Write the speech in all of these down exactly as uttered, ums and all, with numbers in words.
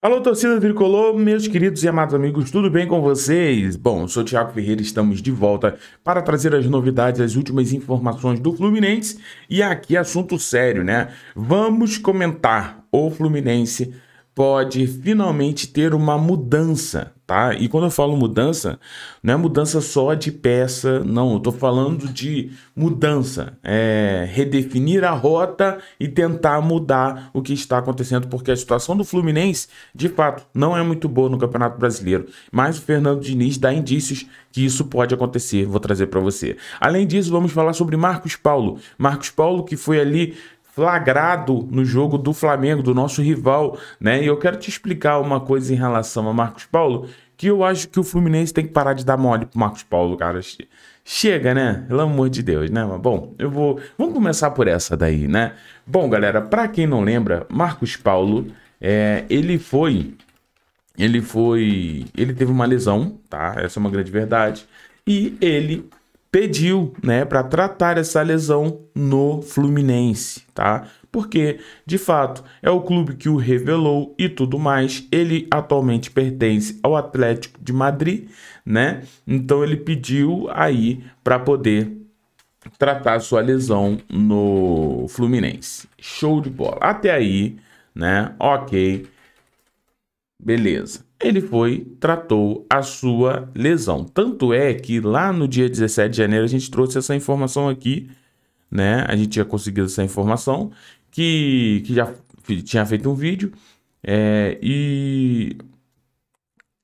Alô, torcida tricolor, meus queridos e amados amigos, tudo bem com vocês? Bom, eu sou o Thiago Ferreira e estamos de volta para trazer as novidades, as últimas informações do Fluminense. E aqui assunto sério, né? Vamos comentar, o Fluminense pode finalmente ter uma mudança, tá? E quando eu falo mudança, não é mudança só de peça, não. Eu tô falando de mudança, é redefinir a rota e tentar mudar o que está acontecendo, porque a situação do Fluminense, de fato, não é muito boa no Campeonato Brasileiro. Mas o Fernando Diniz dá indícios que isso pode acontecer, vou trazer para você. Além disso, vamos falar sobre Marcos Paulo. Marcos Paulo, que foi ali flagrado no jogo do Flamengo, do nosso rival, né? E eu quero te explicar uma coisa em relação a Marcos Paulo, que eu acho que o Fluminense tem que parar de dar mole pro Marcos Paulo, cara. Chega, né? Pelo amor de Deus, né? Mas, bom, eu vou... Vamos começar por essa daí, né? Bom, galera, pra quem não lembra, Marcos Paulo, é, ele foi... Ele foi... Ele teve uma lesão, tá? Essa é uma grande verdade. E ele pediu, né, para tratar essa lesão no Fluminense, tá? Porque, de fato, é o clube que o revelou e tudo mais. Ele atualmente pertence ao Atlético de Madrid, né? Então ele pediu aí para poder tratar sua lesão no Fluminense. Show de bola. Até aí, né? Ok. Beleza. Ele foi, tratou a sua lesão. Tanto é que lá no dia dezessete de janeiro a gente trouxe essa informação aqui, né? A gente tinha conseguido essa informação, que, que já tinha feito um vídeo, é, e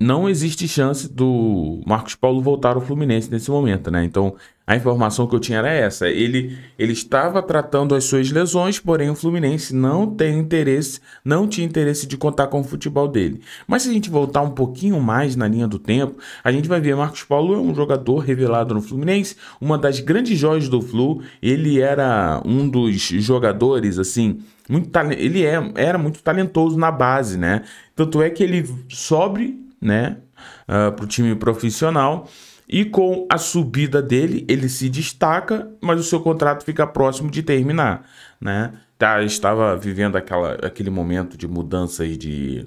não existe chance do Marcos Paulo voltar ao Fluminense nesse momento, né? Então a informação que eu tinha era essa. Ele, ele estava tratando as suas lesões, porém o Fluminense não tem interesse, não tinha interesse de contar com o futebol dele. Mas se a gente voltar um pouquinho mais na linha do tempo, a gente vai ver, Marcos Paulo é um jogador revelado no Fluminense, uma das grandes joias do Flu. Ele era um dos jogadores, assim, muito, ele é, era muito talentoso na base, né? Tanto é que ele sobe, né, uh, para o time profissional. E com a subida dele, ele se destaca, mas o seu contrato fica próximo de terminar, né? Tá, estava vivendo aquela, aquele momento de mudanças de,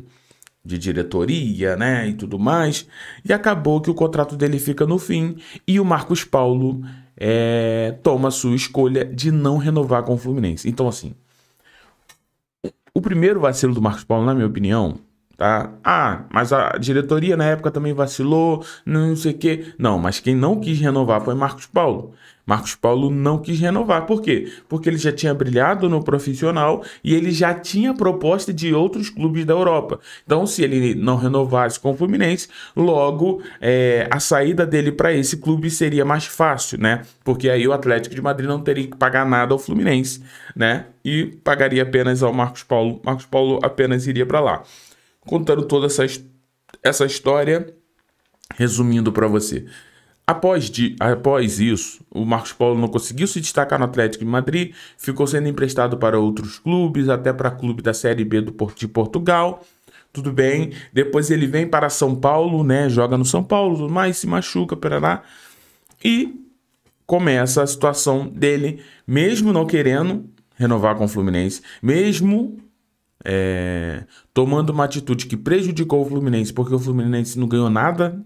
de diretoria, né? E tudo mais. E acabou que o contrato dele fica no fim. E o Marcos Paulo é, toma a sua escolha de não renovar com o Fluminense. Então, assim, o primeiro vacilo do Marcos Paulo, na minha opinião... Tá? Ah, mas a diretoria na época também vacilou, não sei o que. Não, mas quem não quis renovar foi Marcos Paulo. Marcos Paulo não quis renovar. Por quê? Porque ele já tinha brilhado no profissional e ele já tinha proposta de outros clubes da Europa. Então, se ele não renovasse com o Fluminense, logo é, a saída dele para esse clube seria mais fácil, né? Porque aí o Atlético de Madrid não teria que pagar nada ao Fluminense, né? E pagaria apenas ao Marcos Paulo. Marcos Paulo apenas iria para lá. Contando toda essa, essa história, resumindo para você. Após, de, após isso, o Marcos Paulo não conseguiu se destacar no Atlético de Madrid, ficou sendo emprestado para outros clubes, até para clube da Série B do, de Portugal, tudo bem. Depois ele vem para São Paulo, né? Joga no São Paulo, mas se machuca, perará, e começa a situação dele, mesmo não querendo renovar com o Fluminense, mesmo... É, tomando uma atitude que prejudicou o Fluminense, porque o Fluminense não ganhou nada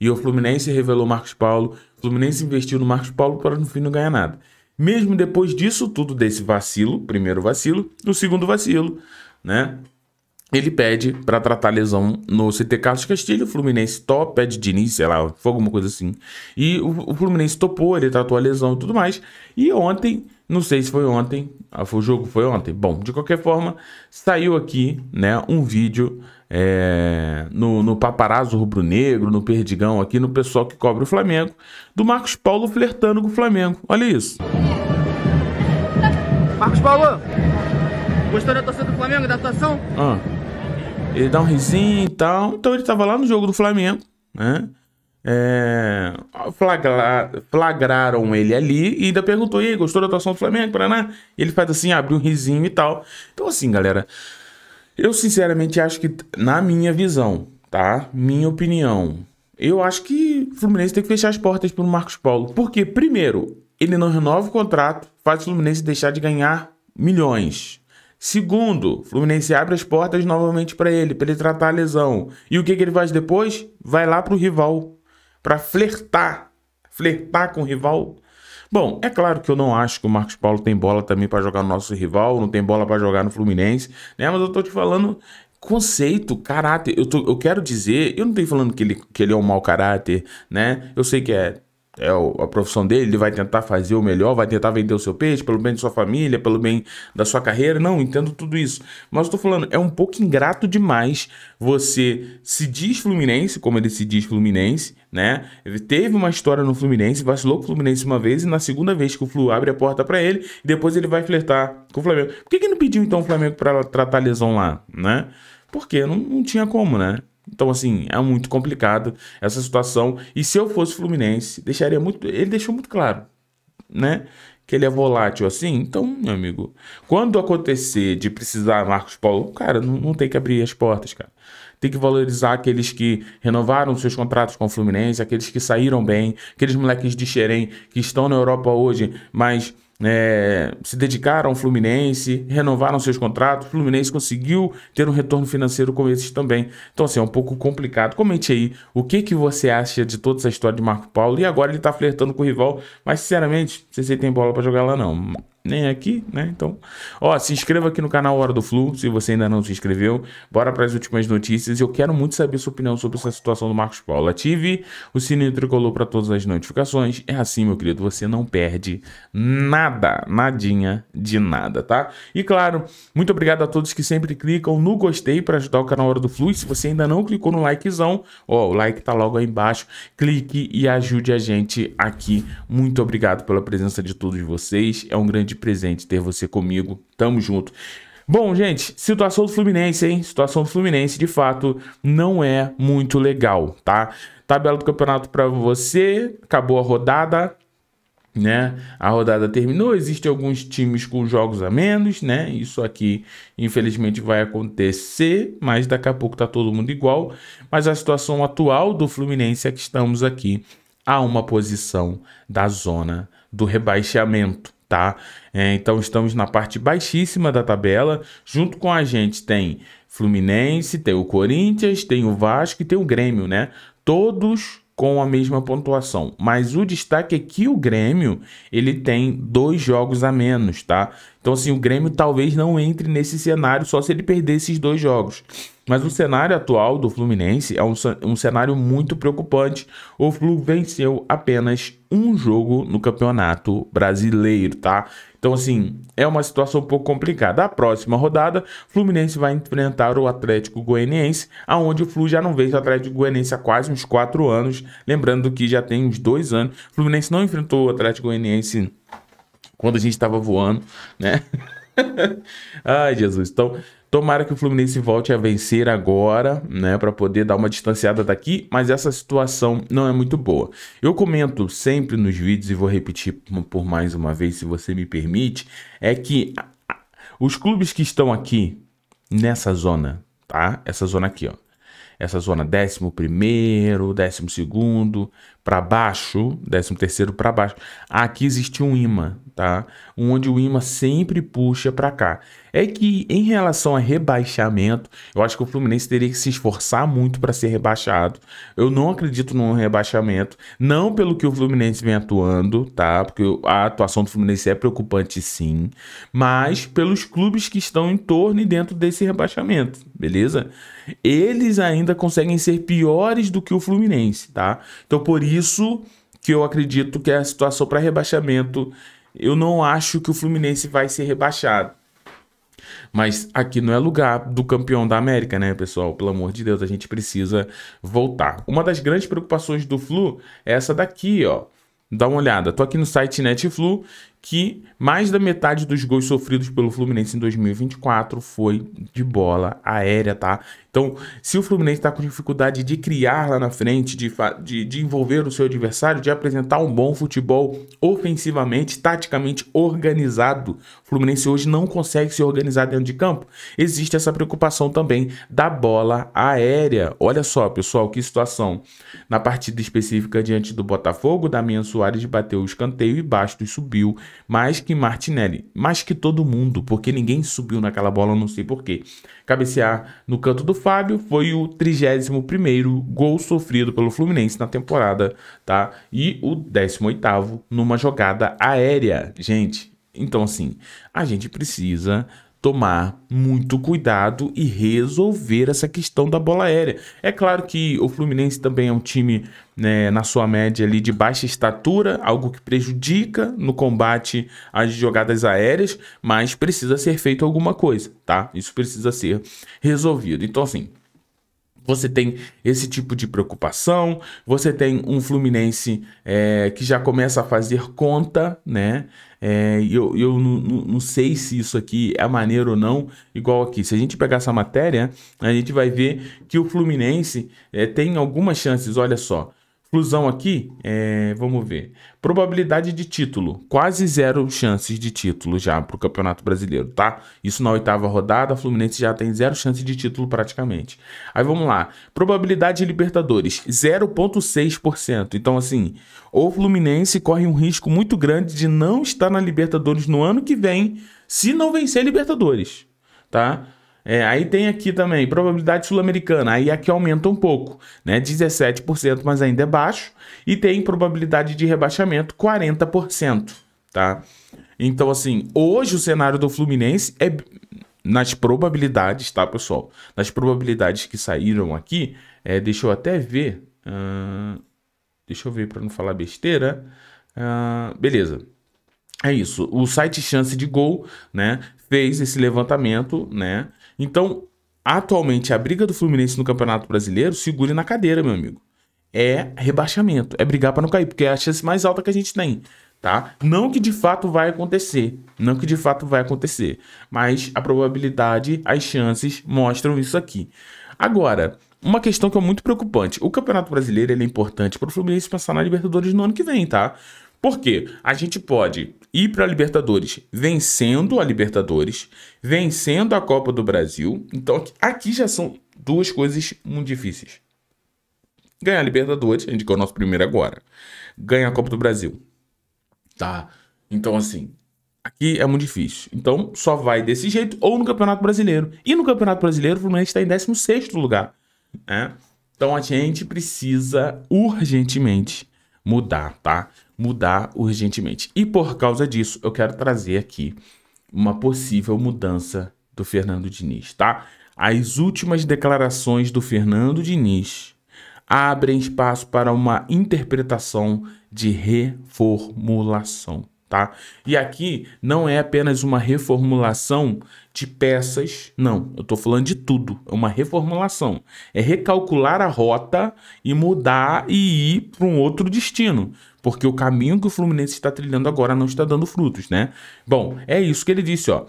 e o Fluminense revelou Marcos Paulo, o Fluminense investiu no Marcos Paulo para no fim não ganhar nada. Mesmo depois disso tudo, desse vacilo, primeiro vacilo, o segundo vacilo, né? Ele pede para tratar a lesão no C T Carlos Castilho, o Fluminense topa, pede Diniz, sei lá, foi alguma coisa assim. E o, o Fluminense topou, ele tratou a lesão e tudo mais. E ontem, não sei se foi ontem, ah, foi, o jogo foi ontem. Bom, de qualquer forma, saiu aqui, né, um vídeo é, no, no Paparazzo Rubro Negro, no Perdigão, aqui no pessoal que cobre o Flamengo, do Marcos Paulo flertando com o Flamengo. Olha isso. Marcos Paulo, gostou da torcida do Flamengo, da atuação? Ah. Ele dá um risinho e tal. Então ele tava lá no jogo do Flamengo, né? É... Flagra... Flagraram ele ali e ainda perguntou: e aí, gostou da atuação do Flamengo? Paraná? Ele faz assim, abre um risinho e tal. Então, assim, galera, eu sinceramente acho que, na minha visão, tá? Minha opinião, eu acho que o Fluminense tem que fechar as portas pro Marcos Paulo. Porque, primeiro, ele não renova o contrato, faz o Fluminense deixar de ganhar milhões. Segundo, Fluminense abre as portas novamente para ele, para ele tratar a lesão. E o que, que ele faz depois? Vai lá para o rival, para flertar, flertar com o rival. Bom, é claro que eu não acho que o Marcos Paulo tem bola também para jogar no nosso rival, não tem bola para jogar no Fluminense, né? Mas eu tô te falando conceito, caráter. Eu, tô, eu quero dizer, eu não tô falando que ele, que ele é um mau caráter, né? Eu sei que é, é a profissão dele, ele vai tentar fazer o melhor, vai tentar vender o seu peixe pelo bem de sua família, pelo bem da sua carreira. Não, entendo tudo isso. Mas eu tô falando, é um pouco ingrato demais você se diz Fluminense, como ele se diz Fluminense, né? Ele teve uma história no Fluminense, vacilou com o Fluminense uma vez e na segunda vez que o Flu abre a porta pra ele, e depois ele vai flertar com o Flamengo. Por que que não pediu então o Flamengo pra tratar a lesão lá, né? Porque não, não tinha como, né? Então assim, é muito complicado essa situação. E se eu fosse Fluminense, deixaria muito, ele deixou muito claro, né? Que ele é volátil assim. Então, meu amigo, quando acontecer de precisar Marcos Paulo, cara, não, não tem que abrir as portas, cara. Tem que valorizar aqueles que renovaram seus contratos com o Fluminense, aqueles que saíram bem, aqueles moleques de Xerém que estão na Europa hoje, mas é, se dedicaram ao Fluminense, renovaram seus contratos, o Fluminense conseguiu ter um retorno financeiro com esses também. Então, assim, é um pouco complicado. Comente aí o que, que você acha de toda essa história de Marco Paulo, e agora ele tá flertando com o rival, mas, sinceramente, não sei se ele tem bola pra jogar lá, não. Nem aqui, né? Então, ó, se inscreva aqui no canal Hora do Flu, se você ainda não se inscreveu. Bora para as últimas notícias. Eu quero muito saber sua opinião sobre essa situação do Marcos Paulo. Ative o sininho tricolor para todas as notificações. É assim, meu querido, você não perde nada, nadinha de nada, tá? E claro, muito obrigado a todos que sempre clicam no gostei para ajudar o canal Hora do Flu. E se você ainda não clicou no likezão, ó, o like tá logo aí embaixo. Clique e ajude a gente aqui. Muito obrigado pela presença de todos vocês. É um grande de presente ter você comigo, tamo junto. Bom, gente, situação do Fluminense, hein? Situação do Fluminense, de fato, não é muito legal, tá? Tabela do campeonato pra você, acabou a rodada, né? A rodada terminou, existem alguns times com jogos a menos, né? Isso aqui, infelizmente, vai acontecer, mas daqui a pouco tá todo mundo igual. Mas a situação atual do Fluminense é que estamos aqui a uma posição da zona do rebaixamento, tá? É, então estamos na parte baixíssima da tabela. Junto com a gente tem Fluminense, tem o Corinthians, tem o Vasco e tem o Grêmio, né? Todos com a mesma pontuação. Mas o destaque é que o Grêmio, ele tem dois jogos a menos, tá? Então assim, o Grêmio talvez não entre nesse cenário só se ele perder esses dois jogos. Mas o cenário atual do Fluminense é um, um cenário muito preocupante. O Flu venceu apenas um jogo no Campeonato Brasileiro, tá? Então, assim, é uma situação um pouco complicada. A próxima rodada, o Fluminense vai enfrentar o Atlético Goianiense, aonde o Flu já não vence o Atlético Goianiense há quase uns quatro anos. Lembrando que já tem uns dois anos. O Fluminense não enfrentou o Atlético Goianiense quando a gente estava voando, né? Ai, Jesus. Então, tomara que o Fluminense volte a vencer agora, né, para poder dar uma distanciada daqui, mas essa situação não é muito boa. Eu comento sempre nos vídeos e vou repetir por mais uma vez, se você me permite, é que os clubes que estão aqui nessa zona, tá? Essa zona aqui, ó. Essa zona décimo primeiro, décimo segundo para baixo, décimo terceiro para baixo. Aqui existe um imã, tá? Onde o imã sempre puxa para cá. É que em relação a rebaixamento, eu acho que o Fluminense teria que se esforçar muito para ser rebaixado. Eu não acredito num rebaixamento, não pelo que o Fluminense vem atuando, tá? Porque a atuação do Fluminense é preocupante, sim, mas pelos clubes que estão em torno e dentro desse rebaixamento, beleza? Eles ainda conseguem ser piores do que o Fluminense, tá? Então por isso que eu acredito que a situação para rebaixamento, eu não acho que o Fluminense vai ser rebaixado. Mas aqui não é lugar do campeão da América, né, pessoal? Pelo amor de Deus, a gente precisa voltar. Uma das grandes preocupações do Flu é essa daqui, ó. Dá uma olhada, tô aqui no site NetFlu, que mais da metade dos gols sofridos pelo Fluminense em dois mil e vinte e quatro foi de bola aérea, tá? Então, se o Fluminense tá com dificuldade de criar lá na frente, de, de, de envolver o seu adversário, de apresentar um bom futebol ofensivamente, taticamente organizado, o Fluminense hoje não consegue se organizar dentro de campo, existe essa preocupação também da bola aérea. Olha só, pessoal, que situação. Na partida específica diante do Botafogo, Damian Soares bateu o escanteio e Bastos subiu mais que Martinelli, mais que todo mundo, porque ninguém subiu naquela bola, não sei porquê. Cabecear no canto do Fábio foi o trigésimo primeiro gol sofrido pelo Fluminense na temporada, tá? E o décimo oitavo numa jogada aérea, gente. Então, assim, a gente precisa tomar muito cuidado e resolver essa questão da bola aérea. É claro que o Fluminense também é um time, né, na sua média ali de baixa estatura, algo que prejudica no combate às jogadas aéreas, mas precisa ser feito alguma coisa, tá? Isso precisa ser resolvido. Então, assim, você tem esse tipo de preocupação, você tem um Fluminense é, que já começa a fazer conta, né? É, eu eu não sei se isso aqui é maneiro ou não, igual aqui. Se a gente pegar essa matéria, a gente vai ver que o Fluminense é, tem algumas chances, olha só. Flusão aqui, é, vamos ver. Probabilidade de título, quase zero chances de título já para o Campeonato Brasileiro, tá? Isso na oitava rodada, a Fluminense já tem zero chance de título praticamente. Aí vamos lá, probabilidade de Libertadores, zero vírgula seis por cento. Então assim, o Fluminense corre um risco muito grande de não estar na Libertadores no ano que vem, se não vencer a Libertadores, tá? É, aí tem aqui também, probabilidade sul-americana, aí aqui aumenta um pouco, né, dezessete por cento, mas ainda é baixo, e tem probabilidade de rebaixamento, quarenta por cento, tá? Então, assim, hoje o cenário do Fluminense é, nas probabilidades, tá, pessoal? Nas probabilidades que saíram aqui, é, deixa eu até ver, uh, deixa eu ver para não falar besteira, uh, beleza. É isso, o site Chance de Gol, né, fez esse levantamento, né? Então, atualmente, a briga do Fluminense no Campeonato Brasileiro, segure na cadeira, meu amigo. É rebaixamento, é brigar para não cair, porque é a chance mais alta que a gente tem, tá? Não que de fato vai acontecer, não que de fato vai acontecer, mas a probabilidade, as chances mostram isso aqui. Agora, uma questão que é muito preocupante, o Campeonato Brasileiro ele é importante para o Fluminense pensar na Libertadores no ano que vem, tá? Porque a gente pode ir para a Libertadores vencendo a Libertadores, vencendo a Copa do Brasil. Então aqui já são duas coisas muito difíceis. Ganhar a Libertadores, a gente ganhou o nosso primeiro agora. Ganhar a Copa do Brasil. Tá? Então assim, aqui é muito difícil. Então só vai desse jeito ou no Campeonato Brasileiro. E no Campeonato Brasileiro o Fluminense está em décimo sexto lugar. Né? Então a gente precisa urgentemente mudar, tá? Mudar urgentemente. E por causa disso, eu quero trazer aqui uma possível mudança do Fernando Diniz, tá? As últimas declarações do Fernando Diniz abrem espaço para uma interpretação de reformulação, tá? E aqui não é apenas uma reformulação de peças, não. Eu tô falando de tudo. É uma reformulação. É recalcular a rota e mudar e ir para um outro destino. Porque o caminho que o Fluminense está trilhando agora não está dando frutos, né? Bom, é isso que ele disse, ó.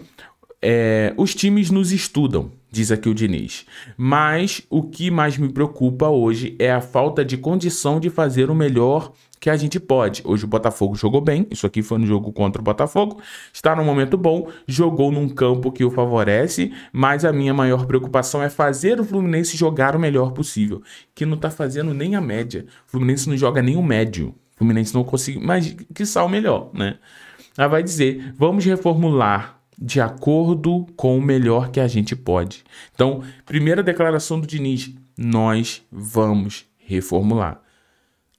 É, os times nos estudam, diz aqui o Diniz. Mas o que mais me preocupa hoje é a falta de condição de fazer o melhor que a gente pode. Hoje o Botafogo jogou bem, isso aqui foi no jogo contra o Botafogo. Está num momento bom, jogou num campo que o favorece, mas a minha maior preocupação é fazer o Fluminense jogar o melhor possível, que não está fazendo nem a média. O Fluminense não joga nem o médio. O Fluminense não conseguiu, mas que sal melhor, né? Ela vai dizer, vamos reformular de acordo com o melhor que a gente pode. Então, primeira declaração do Diniz, nós vamos reformular.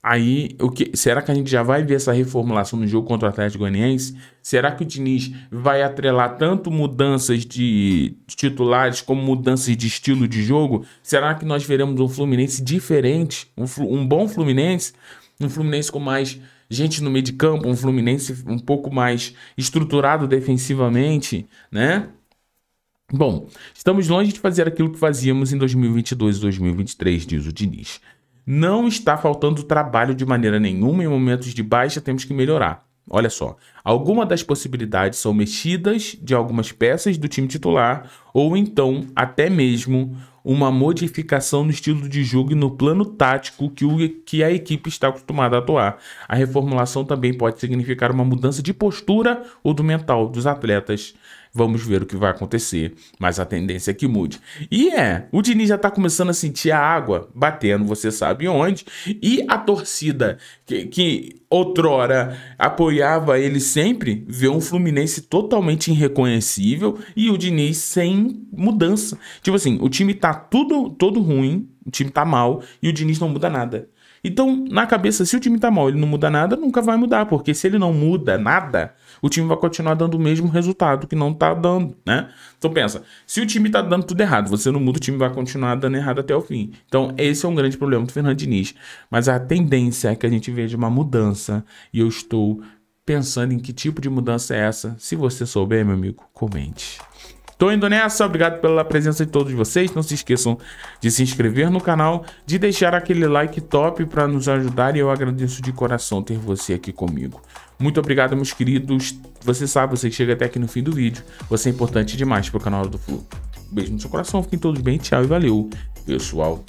Aí, o que, será que a gente já vai ver essa reformulação no jogo contra o Atlético Goianiense? Será que o Diniz vai atrelar tanto mudanças de titulares como mudanças de estilo de jogo? Será que nós veremos um Fluminense diferente, um, um bom Fluminense? Um Fluminense com mais gente no meio de campo, um Fluminense um pouco mais estruturado defensivamente, né? Bom, estamos longe de fazer aquilo que fazíamos em dois mil e vinte e dois e dois mil e vinte e três, diz o Diniz. Não está faltando trabalho de maneira nenhuma, em momentos de baixa temos que melhorar. Olha só, algumas das possibilidades são mexidas de algumas peças do time titular ou então até mesmo uma modificação no estilo de jogo e no plano tático que, o, que a equipe está acostumada a atuar. A reformulação também pode significar uma mudança de postura ou do mental dos atletas Vamos ver o que vai acontecer, mas a tendência é que mude. E é, o Diniz já está começando a sentir a água batendo, você sabe onde, e a torcida que, que outrora apoiava ele sempre, vê um Fluminense totalmente irreconhecível e o Diniz sem mudança. Tipo assim, o time tá tudo, todo ruim, o time tá mal e o Diniz não muda nada. Então, na cabeça, se o time tá mal, ele não muda nada, nunca vai mudar, porque se ele não muda nada, o time vai continuar dando o mesmo resultado que não tá dando, né? Então pensa, se o time tá dando tudo errado, você não muda, o time vai continuar dando errado até o fim. Então esse é um grande problema do Fernando Diniz, mas a tendência é que a gente veja uma mudança e eu estou pensando em que tipo de mudança é essa. Se você souber, meu amigo, comente. Tô indo nessa, obrigado pela presença de todos vocês, não se esqueçam de se inscrever no canal, de deixar aquele like top para nos ajudar e eu agradeço de coração ter você aqui comigo. Muito obrigado, meus queridos, você sabe, você chega até aqui no fim do vídeo, você é importante demais pro canal Hora do Flu. Beijo no seu coração, fiquem todos bem, tchau e valeu, pessoal.